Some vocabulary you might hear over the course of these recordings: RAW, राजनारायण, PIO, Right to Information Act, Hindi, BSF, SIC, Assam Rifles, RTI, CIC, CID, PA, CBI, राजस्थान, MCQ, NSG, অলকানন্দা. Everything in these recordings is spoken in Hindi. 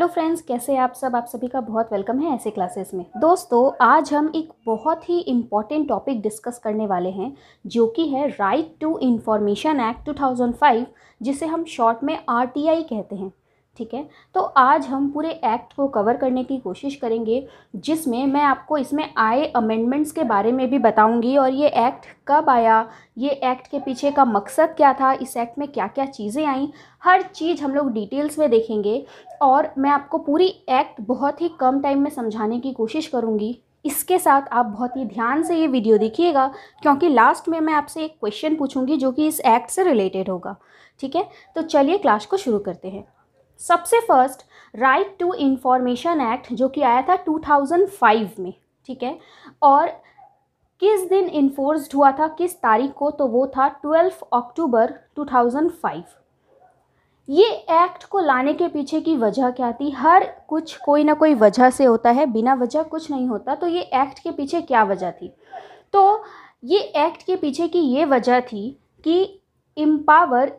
हेलो फ्रेंड्स, कैसे आप सभी का बहुत वेलकम है ऐसे क्लासेस में। दोस्तों, आज हम एक बहुत ही इम्पॉर्टेंट टॉपिक डिस्कस करने वाले हैं जो कि है राइट टू इन्फॉर्मेशन एक्ट 2005, जिसे हम शॉर्ट में आरटीआई कहते हैं। ठीक है, तो आज हम पूरे एक्ट को कवर करने की कोशिश करेंगे, जिसमें मैं आपको इसमें आए अमेंडमेंट्स के बारे में भी बताऊंगी और ये एक्ट कब आया, ये एक्ट के पीछे का मकसद क्या था, इस एक्ट में क्या क्या चीज़ें आईं, हर चीज़ हम लोग डिटेल्स में देखेंगे। और मैं आपको पूरी एक्ट बहुत ही कम टाइम में समझाने की कोशिश करूँगी। इसके साथ आप बहुत ही ध्यान से ये वीडियो देखिएगा, क्योंकि लास्ट में मैं आपसे एक क्वेश्चन पूछूँगी जो कि इस एक्ट से रिलेटेड होगा। ठीक है, तो चलिए क्लास को शुरू करते हैं। सबसे first right to information act जो कि आया था 2005 में, ठीक है, और किस दिन इन्फोर्स्ड हुआ था, किस तारीख को, तो वो था 12 अक्टूबर 2005। ये एक्ट को लाने के पीछे की वजह क्या थी? हर कुछ कोई ना कोई वजह से होता है, बिना वजह कुछ नहीं होता। तो ये एक्ट के पीछे क्या वजह थी? तो ये एक्ट के पीछे की ये वजह थी कि एम्पावर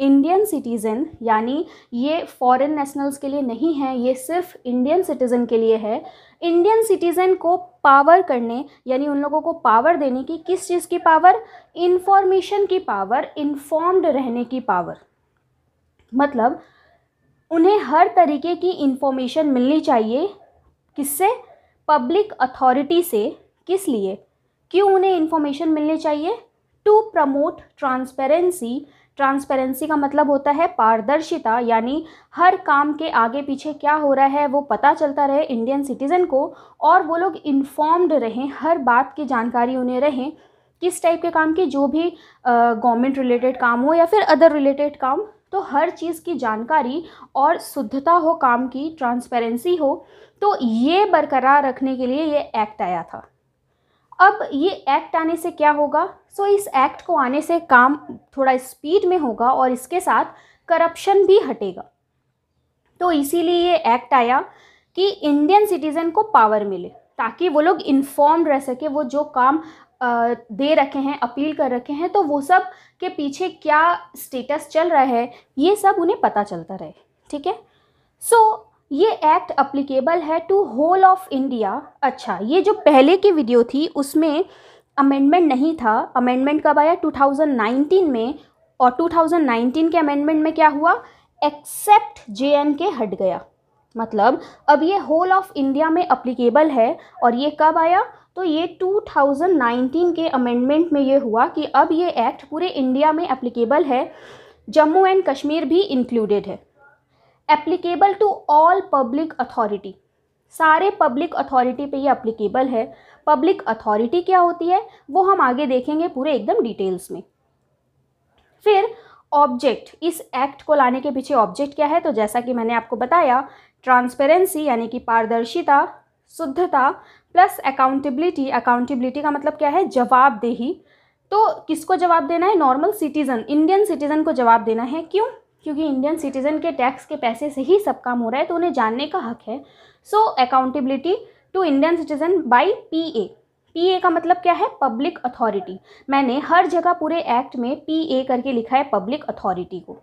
इंडियन सिटीज़न यानी ये फॉरेन नेशनल्स के लिए नहीं है, ये सिर्फ इंडियन सिटीज़न के लिए है। इंडियन सिटीज़न को पावर करने यानी उन लोगों को पावर देने की, किस चीज़ की पावर? इंफॉर्मेशन की पावर, इन्फॉर्म्ड रहने की पावर। मतलब उन्हें हर तरीके की इन्फॉर्मेशन मिलनी चाहिए। किससे? पब्लिक अथॉरिटी से। किस लिए? क्यों उन्हें इन्फॉर्मेशन मिलनी चाहिए? To promote transparency. ट्रांसपेरेंसी का मतलब होता है पारदर्शिता, यानी हर काम के आगे पीछे क्या हो रहा है वो पता चलता रहे इंडियन सिटीज़न को, और वो लोग इन्फॉर्म्ड रहें, हर बात की जानकारी उन्हें रहें। किस टाइप के काम की? जो भी गवर्नमेंट रिलेटेड काम हो या फिर अदर रिलेटेड काम, तो हर चीज़ की जानकारी और शुद्धता हो काम की, ट्रांसपेरेंसी हो। तो ये बरकरार रखने के लिए ये एक्ट आया था। अब ये एक्ट आने से क्या होगा? सो इस एक्ट को आने से काम थोड़ा स्पीड में होगा और इसके साथ करप्शन भी हटेगा। तो इसीलिए ये एक्ट आया कि इंडियन सिटीज़न को पावर मिले, ताकि वो लोग इन्फॉर्म्ड रह सके। वो जो काम दे रखे हैं, अपील कर रखे हैं, तो वो सब के पीछे क्या स्टेटस चल रहा है, ये सब उन्हें पता चलता रहे। ठीक है, सो ये एक्ट अप्लीकेबल है टू होल ऑफ इंडिया। अच्छा, ये जो पहले की वीडियो थी उसमें अमेंडमेंट नहीं था। अमेंडमेंट कब आया? 2019 में। और 2019 के अमेंडमेंट में क्या हुआ? एक्सेप्ट JNK हट गया। मतलब अब ये होल ऑफ इंडिया में अप्लीकेबल है। और ये कब आया? तो ये 2019 के अमेंडमेंट में ये हुआ कि अब ये एक्ट पूरे इंडिया में अप्लीकेबल है, जम्मू एंड कश्मीर भी इंक्लूडेड है। Applicable to all public authority, सारे पब्लिक अथॉरिटी पे ये एप्लीकेबल है। पब्लिक अथॉरिटी क्या होती है वो हम आगे देखेंगे पूरे एकदम डिटेल्स में। फिर ऑब्जेक्ट, इस एक्ट को लाने के पीछे ऑब्जेक्ट क्या है? तो जैसा कि मैंने आपको बताया, ट्रांसपेरेंसी यानी कि पारदर्शिता, शुद्धता, प्लस अकाउंटेबिलिटी। अकाउंटेबिलिटी का मतलब क्या है? जवाबदेही। तो किसको जवाब देना है? नॉर्मल सिटीज़न, इंडियन सिटीज़न को जवाब देना है। क्यों? क्योंकि इंडियन सिटीज़न के टैक्स के पैसे से ही सब काम हो रहा है, तो उन्हें जानने का हक है। So accountability to Indian citizen by PA। PA का मतलब क्या है? Public authority. मैंने हर जगह पूरे एक्ट में PA करके लिखा है पब्लिक अथॉरिटी को।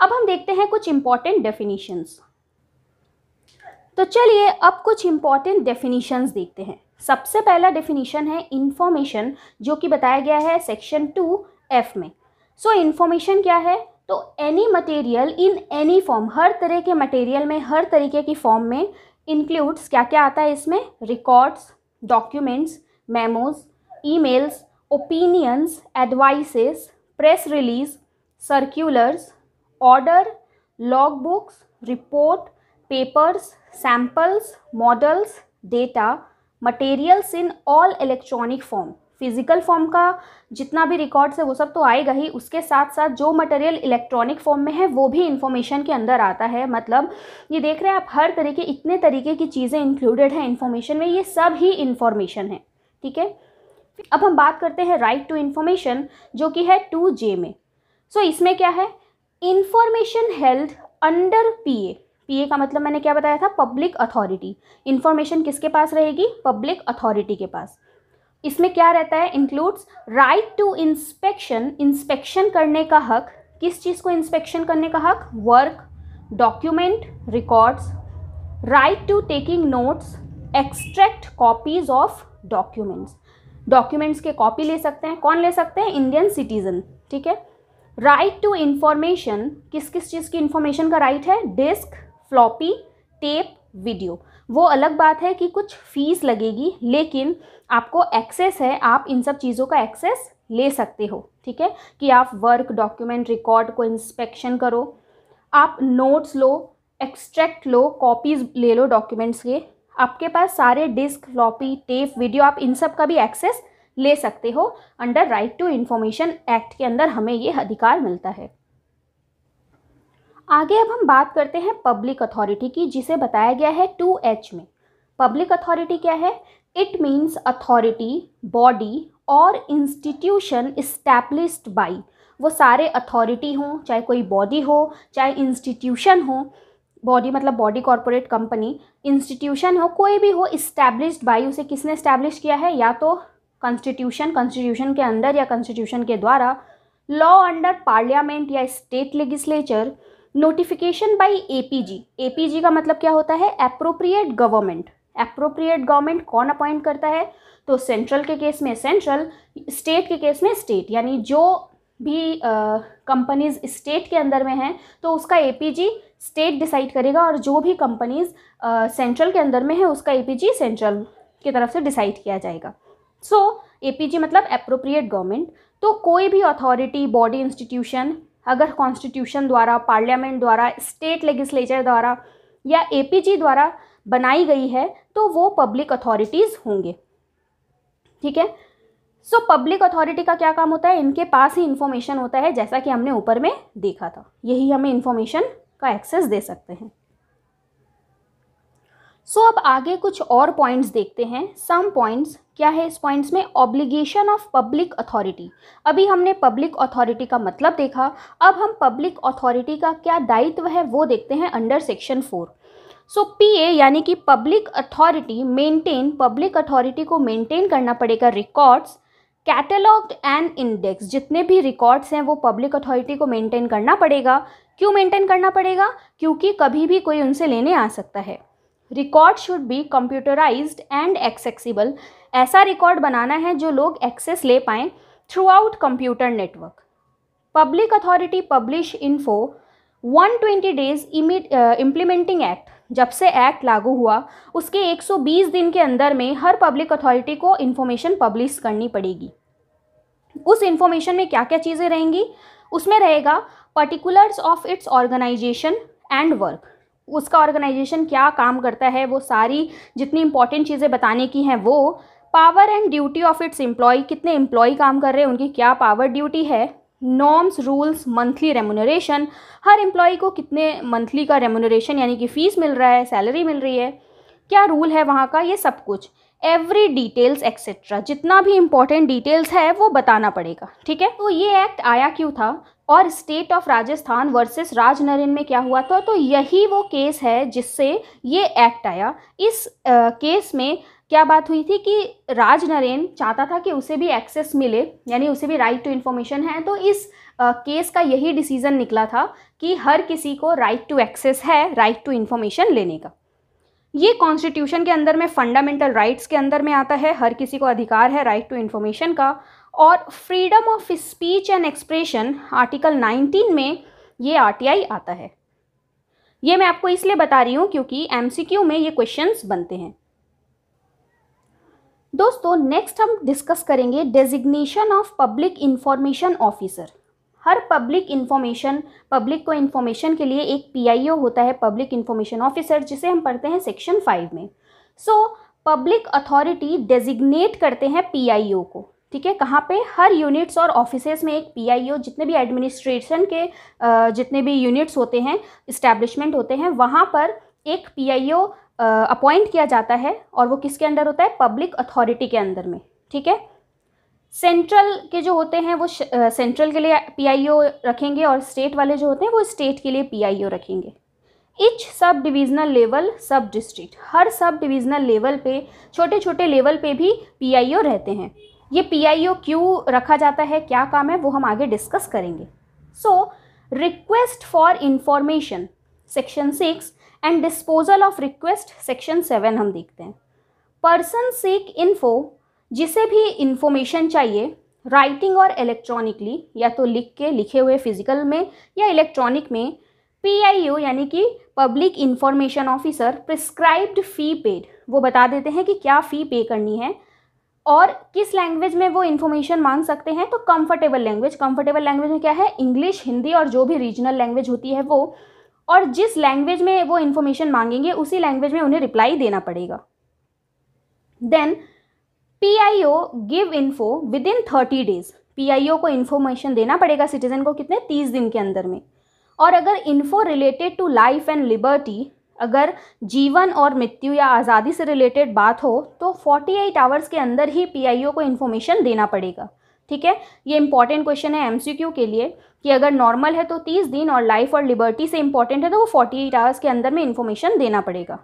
अब हम देखते हैं कुछ इम्पॉर्टेंट डेफिनीशंस। तो चलिए अब कुछ इम्पॉर्टेंट डेफिनीशंस देखते हैं। सबसे पहला डेफिनीशन है इन्फॉर्मेशन, जो कि बताया गया है सेक्शन 2F में। सो इन्फॉर्मेशन क्या है? तो any material in any form, हर तरह के मटेरियल में, हर तरीके की फॉर्म में, इंक्लूड्स क्या क्या आता है इसमें? Records, documents, memos, emails, opinions, advices, press release, circulars, order, log books, report, papers, samples, models, data, materials in all electronic form. Physical form का जितना भी रिकॉर्ड्स है वो सब तो आएगा ही, उसके साथ साथ जो मटेरियल इलेक्ट्रॉनिक फॉर्म में है वो भी इन्फॉर्मेशन के अंदर आता है। मतलब ये देख रहे हैं आप, हर तरीके, इतने तरीके की चीज़ें इंक्लूडेड हैं इन्फॉर्मेशन में, ये सब ही इन्फॉर्मेशन है। ठीक है, अब हम बात करते हैं राइट टू इन्फॉर्मेशन जो कि है 2J में। सो इसमें क्या है? इन्फॉर्मेशन हेल्ड अंडर PA का मतलब मैंने क्या बताया था? Public authority. इन्फॉर्मेशन किसके पास रहेगी? पब्लिक अथॉरिटी के पास। इसमें क्या रहता है? Includes right to inspection, inspection करने का हक। किस चीज़ को इंस्पेक्शन करने का हक? Work, document records, right to taking notes, extract copies of documents. Documents के कॉपी ले सकते हैं, कौन ले सकते हैं? इंडियन सिटीजन, ठीक है। राइट टू इंफॉर्मेशन, किस किस चीज़ की इंफॉर्मेशन का राइट है? Disc, floppy, tape, video. वो अलग बात है कि कुछ फीस लगेगी, लेकिन आपको एक्सेस है, आप इन सब चीज़ों का एक्सेस ले सकते हो, ठीक है, कि आप वर्क डॉक्यूमेंट रिकॉर्ड को इंस्पेक्शन करो, आप नोट्स लो, एक्सट्रैक्ट लो, कॉपीज ले लो डॉक्यूमेंट्स के। आपके पास सारे डिस्क, फ्लॉपी, टेप, वीडियो, आप इन सब का भी एक्सेस ले सकते हो। Under right to information act के अंदर हमें ये अधिकार मिलता है। आगे अब हम बात करते हैं पब्लिक अथॉरिटी की, जिसे बताया गया है 2H में। पब्लिक अथॉरिटी क्या है? इट मीन्स अथॉरिटी, बॉडी और इंस्टीट्यूशन इस्टेब्लिश्ड बाई। वो सारे अथॉरिटी हों, चाहे कोई बॉडी हो, चाहे इंस्टीट्यूशन हो, बॉडी मतलब बॉडी कॉर्पोरेट कंपनी, इंस्टीट्यूशन हो, कोई भी हो, इस्टेब्लिश्ड बाई। उसे किसने इस्टेब्लिश किया है? या तो कॉन्स्टिट्यूशन, कॉन्स्टिट्यूशन के अंदर या कॉन्स्टिट्यूशन के द्वारा, लॉ अंडर पार्लियामेंट या state legislature, notification by APG. APG का मतलब क्या होता है? Appropriate government. एप्रोप्रिएट गवर्नमेंट कौन अपॉइंट करता है? तो सेंट्रल के केस में सेंट्रल, स्टेट के केस में स्टेट, यानी जो भी कंपनीज स्टेट के अंदर में हैं तो उसका एपीजी स्टेट डिसाइड करेगा, और जो भी कंपनीज सेंट्रल के अंदर में है उसका एपीजी सेंट्रल की तरफ से डिसाइड किया जाएगा। सो एपीजी मतलब एप्रोप्रिएट गवर्नमेंट। तो कोई भी अथॉरिटी, बॉडी, इंस्टीट्यूशन अगर कॉन्स्टिट्यूशन द्वारा, पार्लियामेंट द्वारा, स्टेट लेगिस्लेचर द्वारा या एपीजी द्वारा बनाई गई है तो वो पब्लिक अथॉरिटीज़ होंगे, ठीक है। सो पब्लिक अथॉरिटी का क्या काम होता है? इनके पास ही इन्फॉर्मेशन होता है, जैसा कि हमने ऊपर में देखा था, यही हमें इन्फॉर्मेशन का एक्सेस दे सकते हैं। सो अब आगे कुछ और पॉइंट्स देखते हैं। सम पॉइंट्स क्या है इस पॉइंट्स में? Obligation of public authority. अभी हमने पब्लिक अथॉरिटी का मतलब देखा, अब हम पब्लिक अथॉरिटी का क्या दायित्व है वो देखते हैं अंडर सेक्शन 4। सो पीए यानी कि public authority maintain, public authority को मेंटेन करना पड़ेगा रिकॉर्ड्स, कैटलॉग्ड एंड इंडेक्स। जितने भी रिकॉर्ड्स हैं वो पब्लिक अथॉरिटी को मेंटेन करना पड़ेगा। क्यों मेंटेन करना पड़ेगा? क्योंकि कभी भी कोई उनसे लेने आ सकता है। Record should be computerised and accessible. ऐसा रिकॉर्ड बनाना है जो लोग एक्सेस ले पाएँ throughout computer network. Public authority publish info 120 days implementing act. जब से एक्ट लागू हुआ उसके 120 दिन के अंदर में हर पब्लिक अथॉरिटी को इन्फॉर्मेशन पब्लिश करनी पड़ेगी। उस इन्फॉर्मेशन में क्या क्या चीज़ें रहेंगी? उसमें रहेगा particulars of its organisation and work. उसका ऑर्गेनाइजेशन क्या काम करता है वो सारी जितनी इंपॉर्टेंट चीज़ें बताने की हैं वो। Power and duty of its employ, कितने एम्प्लॉय काम कर रहे हैं, उनकी क्या पावर ड्यूटी है। नॉर्म्स, रूल्स, मंथली रेम्यूनरेशन, हर एम्प्लॉय को कितने मंथली का रेम्यूनरेशन यानी कि फ़ीस मिल रहा है, सैलरी मिल रही है, क्या रूल है वहाँ का, ये सब कुछ। एवरी डिटेल्स एक्सेट्रा, जितना भी इम्पोर्टेंट डिटेल्स है वो बताना पड़ेगा, ठीक है। तो ये एक्ट आया क्यों था और state of राजस्थान versus राजनारायण में क्या हुआ था, तो यही वो केस है जिससे ये एक्ट आया। इस केस में क्या बात हुई थी कि राजनारायण चाहता था कि उसे भी एक्सेस मिले, यानी उसे भी राइट टू इन्फॉर्मेशन है, तो इस केस का यही डिसीज़न निकला था कि हर किसी को राइट टू एक्सेस है, राइट टू इन्फॉर्मेशन लेने का। ये कॉन्स्टिट्यूशन के अंदर में फंडामेंटल राइट्स के अंदर में आता है, हर किसी को अधिकार है राइट टू इन्फॉर्मेशन का। और freedom of speech and expression article 19 में ये आरटीआई आता है। ये मैं आपको इसलिए बता रही हूँ क्योंकि एमसीक्यू में ये क्वेश्चंस बनते हैं। दोस्तों नेक्स्ट हम डिस्कस करेंगे designation of public information officer. हर पब्लिक इंफॉर्मेशन, पब्लिक को इंफॉर्मेशन के लिए एक पीआईओ होता है, पब्लिक इंफॉर्मेशन ऑफिसर, जिसे हम पढ़ते हैं सेक्शन 5 में। सो पब्लिक अथॉरिटी डेजिग्नेट करते हैं पीआईओ को, ठीक है, कहाँ पे? हर यूनिट्स और ऑफिसेज में एक पीआईओ, जितने भी एडमिनिस्ट्रेशन के जितने भी यूनिट्स होते हैं, इस्टेब्लिशमेंट होते हैं, वहाँ पर एक पीआईओ अपॉइंट किया जाता है, और वो किसके अंडर होता है? पब्लिक अथॉरिटी के अंदर में, ठीक है। सेंट्रल के जो होते हैं वो सेंट्रल के लिए पीआईओ रखेंगे, और स्टेट वाले जो होते हैं वो स्टेट के लिए पीआईओ रखेंगे। Each sub divisional level sub district, हर सब डिविज़नल लेवल पे, छोटे छोटे लेवल पे भी पीआईओ रहते हैं। ये पीआईओ क्यों रखा जाता है, क्या काम है, वो हम आगे डिस्कस करेंगे। So request for information, section 6 and disposal of request section 7 हम देखते हैं। पर्सन सीक इन्फो, जिसे भी इंफॉर्मेशन चाहिए राइटिंग और इलेक्ट्रॉनिकली या तो लिखे हुए फिजिकल में या इलेक्ट्रॉनिक में, PIO यानी कि public information officer prescribed fee paid, वो बता देते हैं कि क्या फ़ी पे करनी है और किस लैंग्वेज में वो इन्फॉर्मेशन मांग सकते हैं। तो कंफर्टेबल लैंग्वेज में क्या है, इंग्लिश, हिंदी और जो भी रीजनल लैंग्वेज होती है वो, और जिस लैंग्वेज में वो इन्फॉर्मेशन मांगेंगे उसी लैंग्वेज में उन्हें रिप्लाई देना पड़ेगा। Then PIO give info within 30 days, PIO को इन्फॉर्मेशन देना पड़ेगा सिटीजन को कितने, 30 दिन के अंदर में। और अगर info related to life and liberty, अगर जीवन और मृत्यु या आज़ादी से रिलेटेड बात हो तो 48 आवर्स के अंदर ही PIO को इन्फॉर्मेशन देना पड़ेगा। ठीक है, ये इंपॉर्टेंट क्वेश्चन है MCQ के लिए कि अगर नॉर्मल है तो 30 दिन और लाइफ और लिबर्टी से इंपॉर्टेंट है तो वो 48 आवर्स के अंदर में इन्फॉर्मेशन देना पड़ेगा।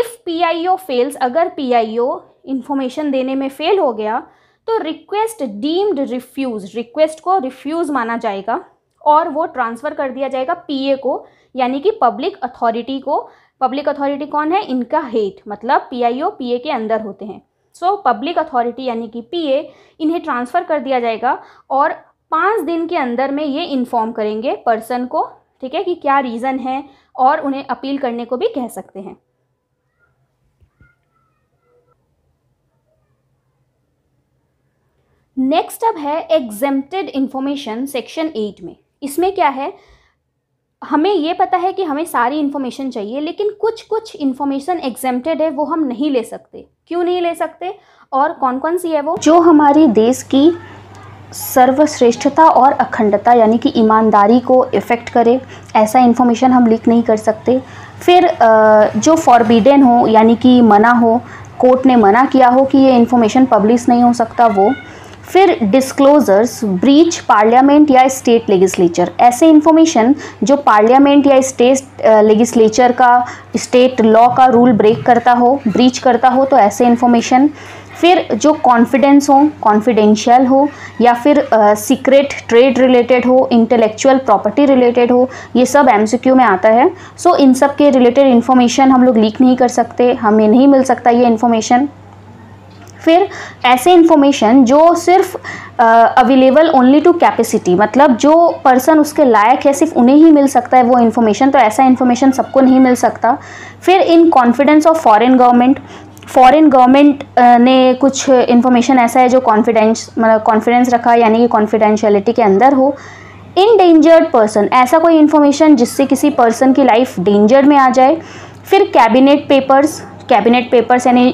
इफ़ PIO फेल्स, अगर PIO इन्फॉर्मेशन देने में फेल हो गया तो रिक्वेस्ट डीम्ड रिफ्यूज, रिक्वेस्ट को रिफ्यूज़ माना जाएगा और वो ट्रांसफ़र कर दिया जाएगा PA को, यानी कि पब्लिक अथॉरिटी को। पब्लिक अथॉरिटी कौन है, इनका हेड, मतलब PIO PA के अंदर होते हैं। सो पब्लिक अथॉरिटी यानी कि PA, इन्हें ट्रांसफ़र कर दिया जाएगा और 5 दिन के अंदर में ये इन्फॉर्म करेंगे पर्सन को, ठीक है, कि क्या रीज़न है और उन्हें अपील करने को भी कह सकते हैं। नेक्स्ट अब है एग्जेम्प्टेड इन्फॉर्मेशन सेक्शन 8 में। इसमें क्या है, हमें ये पता है कि हमें सारी इन्फॉर्मेशन चाहिए लेकिन कुछ इन्फॉर्मेशन एग्जेम्प्टेड है, वो हम नहीं ले सकते। क्यों नहीं ले सकते और कौन कौन सी है वो, जो हमारे देश की सर्वश्रेष्ठता और अखंडता यानी कि ईमानदारी को इफ़ेक्ट करे, ऐसा इन्फॉर्मेशन हम लीक नहीं कर सकते। फिर जो फॉरबिडन हो यानी कि मना हो, कोर्ट ने मना किया हो कि ये इन्फॉर्मेशन पब्लिश नहीं हो सकता वो। फिर डिस्क्लोजर्स, ब्रीच पार्लियामेंट या स्टेट लेजिस्लेचर, ऐसे इन्फॉर्मेशन जो पार्लियामेंट या स्टेट लेजिस्लेचर का, स्टेट लॉ का रूल ब्रेक करता हो, ब्रीच करता हो, तो ऐसे इन्फॉर्मेशन। फिर जो कॉन्फिडेंस हो, कॉन्फिडेंशियल हो, या फिर सीक्रेट ट्रेड रिलेटेड हो, इंटेलेक्चुअल प्रॉपर्टी रिलेटेड हो, ये सब MCQ में आता है। सो इन सब के रिलेटेड इन्फॉर्मेशन हम लोग लीक नहीं कर सकते, हमें नहीं मिल सकता ये इन्फॉर्मेशन। फिर ऐसे इन्फॉर्मेशन जो सिर्फ अवेलेबल ओनली टू कैपेसिटी, मतलब जो पर्सन उसके लायक है सिर्फ उन्हें ही मिल सकता है वो इन्फॉर्मेशन, तो ऐसा इन्फॉर्मेशन सबको नहीं मिल सकता। फिर in confidence of foreign government ने कुछ इन्फॉर्मेशन ऐसा है जो कॉन्फिडेंस रखा, यानी कि कॉन्फिडेंशियलिटी के अंदर हो। इंडेंजर्ड पर्सन, ऐसा कोई इन्फॉर्मेशन जिससे किसी पर्सन की लाइफ डेंजर में आ जाए। फिर कैबिनेट पेपर्स यानी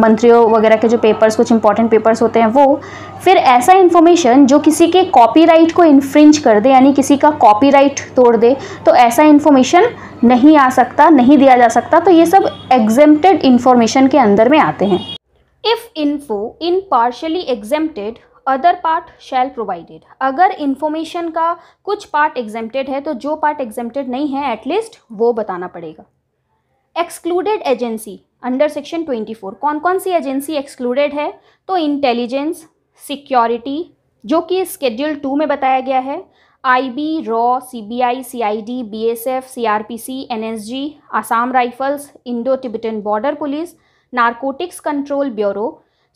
मंत्रियों वगैरह के जो पेपर्स, कुछ इंपॉर्टेंट पेपर्स होते हैं वो। फिर ऐसा इन्फॉर्मेशन जो किसी के कॉपीराइट को इन्फ्रिंज कर दे, यानी किसी का कॉपीराइट तोड़ दे, तो ऐसा इन्फॉर्मेशन नहीं आ सकता, नहीं दिया जा सकता। तो ये सब एग्जेम्प्टेड इन्फॉर्मेशन के अंदर में आते हैं। If info in partially exempted other part shall provided, अगर इन्फॉर्मेशन का कुछ पार्ट एग्जेम्प्टेड है तो जो पार्ट एग्जेम्प्टेड नहीं है एटलीस्ट वो बताना पड़ेगा। एक्सक्लूडेड एजेंसी अंडर सेक्शन 24, कौन कौन सी एजेंसी एक्सक्लूडेड है, तो इंटेलिजेंस, सिक्योरिटी जो कि स्केड्यूल 2 में बताया गया है, IB, रॉ, CBI, CID, BSF, CRPC, NSG, Assam rifles, Indo Tibetan border police, narcotics control bureau.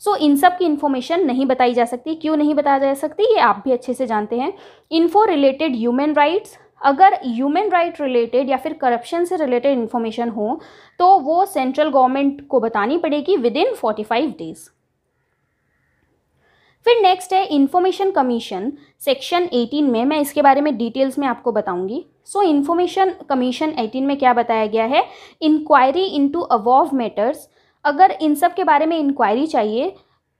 So इन सब की इन्फॉर्मेशन नहीं बताई जा सकती। क्यों नहीं बताई जा सकती, ये आप भी अच्छे से जानते हैं। इन्फो रिलेटेड ह्यूमन राइट्स, अगर ह्यूमन राइट रिलेटेड या फिर करप्शन से रिलेटेड इन्फॉर्मेशन हो तो वो सेंट्रल गवर्नमेंट को बतानी पड़ेगी विद इन 45 days। फिर नेक्स्ट है इन्फॉर्मेशन कमीशन सेक्शन 18 में, मैं इसके बारे में डिटेल्स में आपको बताऊंगी। सो इन्फॉर्मेशन कमीशन 18 में क्या बताया गया है, इंक्वायरी इनटू अवॉल्व मैटर्स, अगर इन सब के बारे में इंक्वायरी चाहिए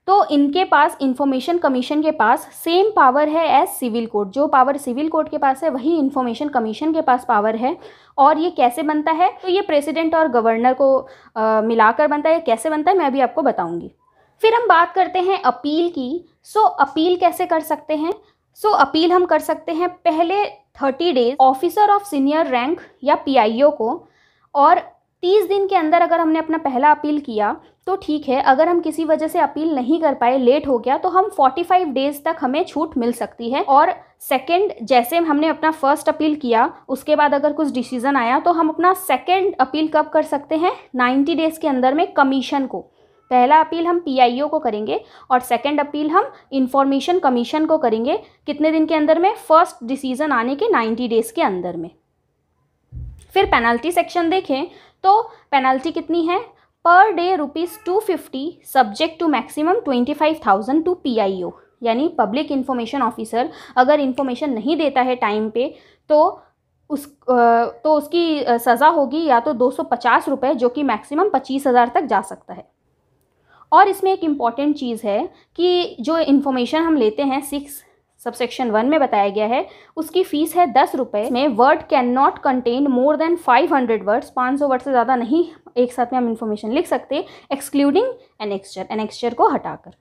तो इनके पास, इन्फॉर्मेशन कमीशन के पास सेम पावर है एज सिविल कोड, जो पावर सिविल कोड के पास है वही इन्फॉर्मेशन कमीशन के पास पावर है। और ये कैसे बनता है, तो ये प्रेसिडेंट और गवर्नर को मिलाकर बनता है। कैसे बनता है मैं अभी आपको बताऊंगी। फिर हम बात करते हैं अपील की। सो अपील कैसे कर सकते हैं, अपील हम कर सकते हैं पहले 30 days officer of senior rank या PIO को, और 30 दिन के अंदर अगर हमने अपना पहला अपील किया तो ठीक है, अगर हम किसी वजह से अपील नहीं कर पाए, लेट हो गया, तो हम 45 डेज तक हमें छूट मिल सकती है। और सेकंड, जैसे हमने अपना फर्स्ट अपील किया उसके बाद अगर कुछ डिसीजन आया तो हम अपना सेकंड अपील कब कर सकते हैं? 90 डेज के अंदर में कमीशन को। पहला अपील हम PIO को करेंगे और सेकंड अपील हम इंफॉर्मेशन कमीशन को करेंगे। कितने दिन के अंदर में? फर्स्ट डिसीजन आने के 90 डेज के अंदर में। फिर पेनल्टी सेक्शन देखें तो पेनल्टी कितनी है? Per day ₹250 subject to maximum 25,000 to PIO, यानी पब्लिक इन्फॉर्मेशन ऑफिसर अगर इन्फॉर्मेशन नहीं देता है टाइम पे तो उसकी सज़ा होगी या तो ₹250 जो कि मैक्सिमम 25,000 तक जा सकता है। और इसमें एक इम्पॉर्टेंट चीज़ है कि जो इन्फॉर्मेशन हम लेते हैं 6 सबसेक्शन 1 में बताया गया है, उसकी फ़ीस है ₹10 में। Word can not contain more than 500 words, 500 word से ज़्यादा नहीं एक साथ में हम इन्फॉर्मेशन लिख सकते, एक्सक्लूडिंग एनेक्स्चर को हटाकर।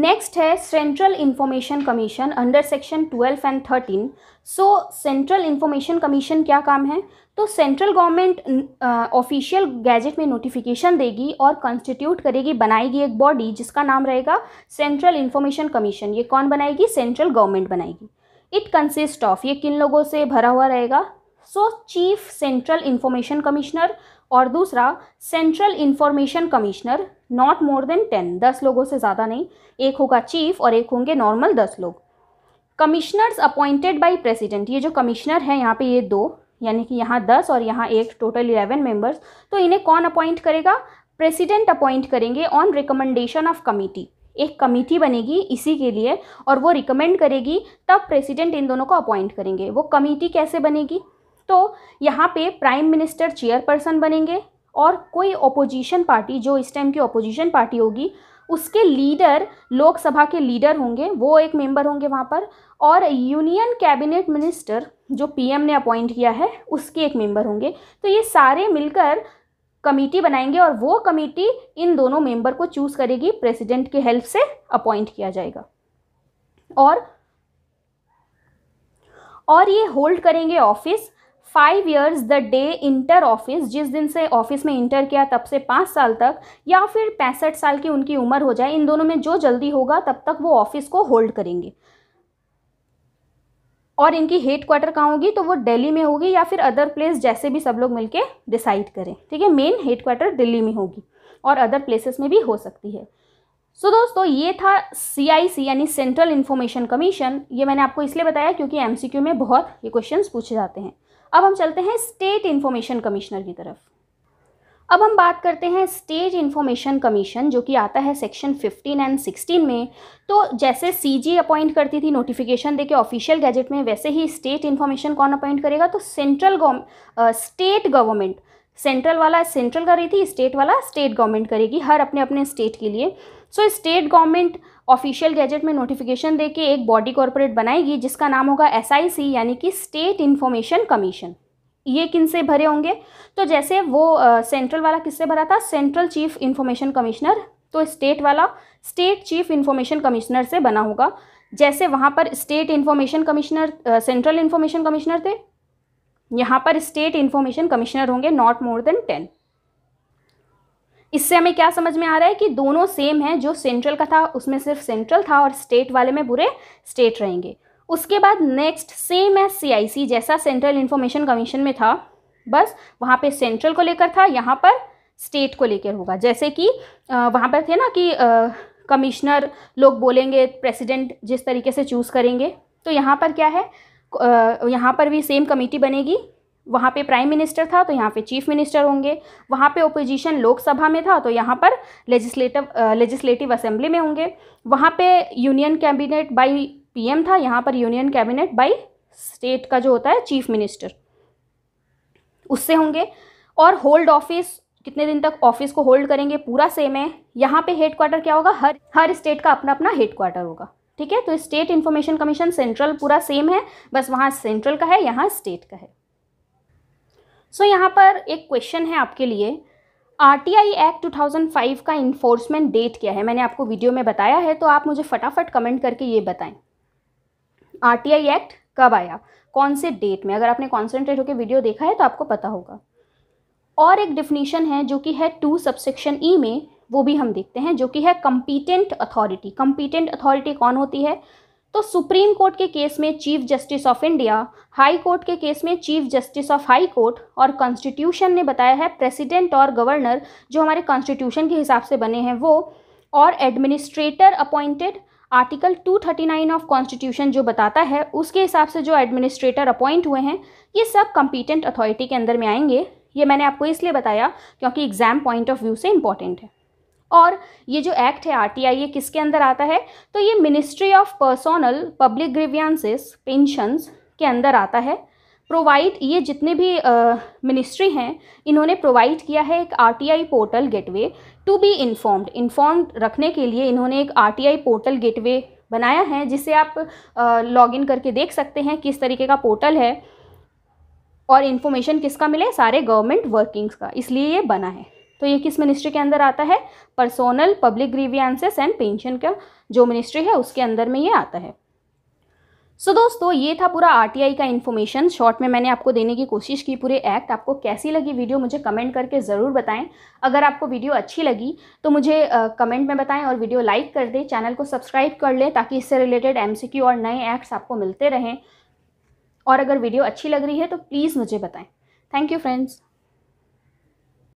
नेक्स्ट है central information commission under section 12 and 13। So central information commission क्या काम है? तो सेंट्रल गवर्नमेंट ऑफिशियल गैजेट में नोटिफिकेशन देगी और कंस्टिट्यूट करेगी, बनाएगी एक बॉडी जिसका नाम रहेगा सेंट्रल इन्फॉर्मेशन कमीशन। ये कौन बनाएगी? सेंट्रल गवर्नमेंट बनाएगी। इट कंसिस्ट ऑफ, ये किन लोगों से भरा हुआ रहेगा? So chief central information commissioner और दूसरा central information commissioner, not more than 10, 10 लोगों से ज़्यादा नहीं। एक होगा चीफ और एक होंगे नॉर्मल 10 लोग। कमिश्नर्स अपॉइंटेड बाय प्रेसिडेंट, ये जो कमिश्नर है यहाँ पे ये 2, यानी कि यहाँ 10 और यहाँ 1, टोटल 11 मेंबर्स। तो इन्हें कौन अपॉइंट करेगा? प्रेसिडेंट अपॉइंट करेंगे ऑन रिकमेंडेशन ऑफ कमेटी। एक कमेटी बनेगी इसी के लिए और वो रिकमेंड करेगी, तब प्रेसिडेंट इन दोनों को अपॉइंट करेंगे। वो कमेटी कैसे बनेगी? तो यहाँ पे प्राइम मिनिस्टर चेयरपर्सन बनेंगे और कोई ओपोजिशन पार्टी, जो इस टाइम की ओपोजिशन पार्टी होगी, उसके लीडर, लोकसभा के लीडर होंगे, वो एक मेंबर होंगे वहाँ पर। और यूनियन कैबिनेट मिनिस्टर जो PM ने अपॉइंट किया है उसके एक मेंबर होंगे। तो ये सारे मिलकर कमेटी बनाएंगे और वो कमेटी इन दोनों मेंबर को चूज़ करेगी, प्रेसिडेंट की हेल्प से अपॉइंट किया जाएगा। और ये होल्ड करेंगे office 5 years the day enter office, जिस दिन से ऑफिस में इंटर किया तब से 5 साल तक, या फिर 65 साल की उनकी उम्र हो जाए, इन दोनों में जो जल्दी होगा तब तक वो ऑफिस को होल्ड करेंगे। और इनकी हेड क्वार्टर कहाँ होगी? तो वो दिल्ली में होगी या फिर अदर प्लेस, जैसे भी सब लोग मिलके डिसाइड करें, ठीक है। मेन हेड क्वार्टर दिल्ली में होगी और अदर प्लेसेस में भी हो सकती है। सो दोस्तों, ये था CIC यानी सेंट्रल इन्फॉर्मेशन कमीशन। ये मैंने आपको इसलिए बताया क्योंकि MCQ में बहुत ये क्वेश्चन पूछे जाते हैं। अब हम चलते हैं स्टेट इन्फॉर्मेशन कमिश्नर की तरफ। अब हम बात करते हैं स्टेट इन्फॉर्मेशन कमीशन जो कि आता है सेक्शन 15 एंड 16 में। तो जैसे CG अपॉइंट करती थी नोटिफिकेशन देके ऑफिशियल गैजेट में, वैसे ही स्टेट इन्फॉर्मेशन कौन अपॉइंट करेगा? तो स्टेट गवर्नमेंट। सेंट्रल वाला सेंट्रल कर रही थी, स्टेट वाला स्टेट गवर्नमेंट करेगी, हर अपने अपने स्टेट के लिए। So state government official gazette में नोटिफिकेशन देके एक बॉडी कॉर्पोरेट बनाएगी जिसका नाम होगा SIC यानी कि स्टेट इन्फॉर्मेशन कमीशन। ये किन से भरे होंगे? तो जैसे वो सेंट्रल वाला किससे भरा था? Central chief information commissioner. तो स्टेट वाला स्टेट चीफ इन्फॉर्मेशन कमिश्नर से बना होगा। जैसे वहाँ पर state information commissioner central information commissioner थे, यहाँ पर स्टेट इन्फॉर्मेशन कमिश्नर होंगे, नॉट मोर देन 10। इससे हमें क्या समझ में आ रहा है कि दोनों सेम है। जो सेंट्रल का था उसमें सिर्फ सेंट्रल था और स्टेट वाले में पूरे स्टेट रहेंगे। उसके बाद नेक्स्ट सेम है CIC, जैसा सेंट्रल इन्फॉर्मेशन कमीशन में था, बस वहाँ पे सेंट्रल को लेकर था, यहाँ पर स्टेट को लेकर होगा। जैसे कि वहाँ पर थे ना कि कमिश्नर लोग बोलेंगे, प्रेसिडेंट जिस तरीके से चूज़ करेंगे, तो यहाँ पर क्या है, यहाँ पर भी सेम कमेटी बनेगी। वहाँ पे प्राइम मिनिस्टर था तो यहाँ पे चीफ मिनिस्टर होंगे, वहाँ पे ओपोजिशन लोकसभा में था तो यहाँ पर लेजिस्लेटिव असेंबली में होंगे, वहाँ पे यूनियन कैबिनेट बाय PM था, यहाँ पर यूनियन कैबिनेट बाय स्टेट का जो होता है चीफ मिनिस्टर उससे होंगे। और होल्ड ऑफिस, कितने दिन तक ऑफिस को होल्ड करेंगे, पूरा सेम है। यहाँ पे हेड क्वार्टर क्या होगा? हर स्टेट का अपना अपना हेड क्वार्टर होगा, ठीक है। तो स्टेट इन्फॉर्मेशन कमीशन सेंट्रल पूरा सेम है, बस वहाँ सेंट्रल का है, यहाँ स्टेट का है। सो यहाँ पर एक क्वेश्चन है आपके लिए, RTI एक्ट 2005 का इन्फोर्समेंट डेट क्या है? मैंने आपको वीडियो में बताया है, तो आप मुझे फटाफट कमेंट करके ये बताएं RTI एक्ट कब आया, कौन से डेट में। अगर आपने कॉन्सेंट्रेट होकर वीडियो देखा है तो आपको पता होगा। और एक डिफिनीशन है जो कि है 2 सबसेक्शन E में, वो भी हम देखते हैं, जो कि है कॉम्पिटेंट अथॉरिटी। कॉम्पिटेंट अथॉरिटी कौन होती है? तो सुप्रीम कोर्ट के केस में chief justice of India, high court के केस में chief justice of high court, और कॉन्स्टिट्यूशन ने बताया है प्रेसिडेंट और गवर्नर, जो हमारे कॉन्स्टिट्यूशन के हिसाब से बने हैं वो, और administrator appointed, article 239 of constitution जो बताता है उसके हिसाब से जो एडमिनिस्ट्रेटर अपॉइंट हुए हैं, ये सब कॉम्पिटेंट अथॉरिटी के अंदर में आएंगे। ये मैंने आपको इसलिए बताया क्योंकि एग्जाम पॉइंट ऑफ व्यू से इम्पॉर्टेंट है। और ये जो एक्ट है आरटीआई, ये किसके अंदर आता है? तो ये ministry of personnel public grievances pensions के अंदर आता है। प्रोवाइड, ये जितने भी मिनिस्ट्री हैं इन्होंने प्रोवाइड किया है एक RTI portal gateway to be informed रखने के लिए इन्होंने एक आरटीआई पोर्टल गेटवे बनाया है, जिसे आप लॉगिन करके देख सकते हैं किस तरीके का पोर्टल है और इन्फॉर्मेशन किसका मिले, सारे गवर्नमेंट वर्किंग्स का, इसलिए ये बना है। तो ये किस मिनिस्ट्री के अंदर आता है? Personnel public grievances and pension का जो मिनिस्ट्री है उसके अंदर में ये आता है। सो दोस्तों, ये था पूरा आरटीआई का इन्फॉर्मेशन शॉर्ट में मैंने आपको देने की कोशिश की, पूरे एक्ट। आपको कैसी लगी वीडियो मुझे कमेंट करके ज़रूर बताएं। अगर आपको वीडियो अच्छी लगी तो मुझे कमेंट में बताएं और वीडियो लाइक कर दें, चैनल को सब्सक्राइब कर लें ताकि इससे रिलेटेड MCQ और नए एक्ट्स आपको मिलते रहें। और अगर वीडियो अच्छी लग रही है तो प्लीज़ मुझे बताएँ। Thank you friends.